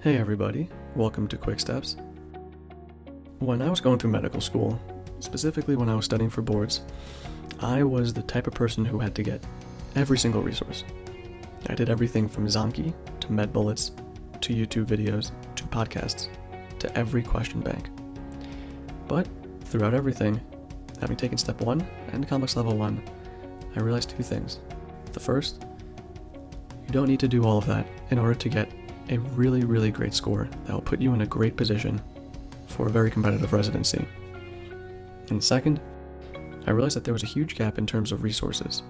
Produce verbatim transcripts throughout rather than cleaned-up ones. Hey everybody, welcome to QuickSTEPs. When I was going through medical school, specifically when I was studying for boards, I was the type of person who had to get every single resource. I did everything from Zanki, to med bullets, to YouTube videos, to podcasts, to every question bank. But throughout everything, having taken step one and COMLEX level one, I realized two things. The first, you don't need to do all of that in order to get a really, really great score that will put you in a great position for a very competitive residency. And second, I realized that there was a huge gap in terms of resources.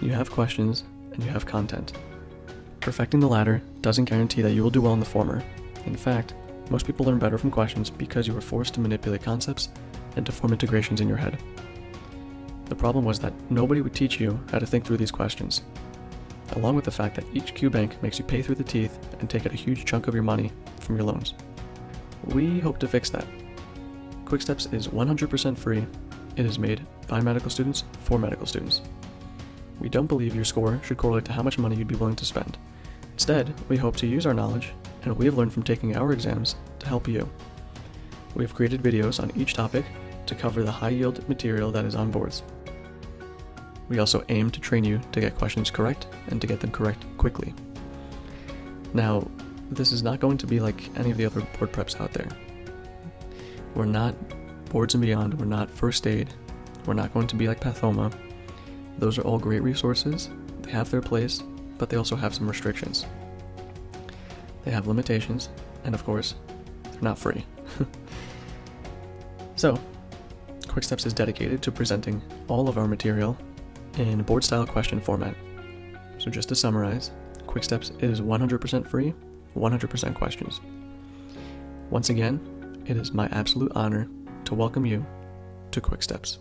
You have questions and you have content. Perfecting the latter doesn't guarantee that you will do well in the former. In fact, most people learn better from questions because you are forced to manipulate concepts and to form integrations in your head. The problem was that nobody would teach you how to think through these questions, along with the fact that each QBank makes you pay through the teeth and take out a huge chunk of your money from your loans. We hope to fix that. QuickSTEPs is one hundred percent free. It is made by medical students for medical students. We don't believe your score should correlate to how much money you'd be willing to spend. Instead, we hope to use our knowledge and what we have learned from taking our exams to help you. We have created videos on each topic to cover the high-yield material that is on boards. We also aim to train you to get questions correct and to get them correct quickly. Now, this is not going to be like any of the other board preps out there. We're not Boards and Beyond, we're not First Aid, we're not going to be like Pathoma. Those are all great resources, they have their place, but they also have some restrictions. They have limitations, and of course, they're not free. So, QuickSTEPs is dedicated to presenting all of our material in board-style question format. So just to summarize, QuickSTEPs is one hundred percent free, one hundred percent questions. Once again, it is my absolute honor to welcome you to QuickSTEPs.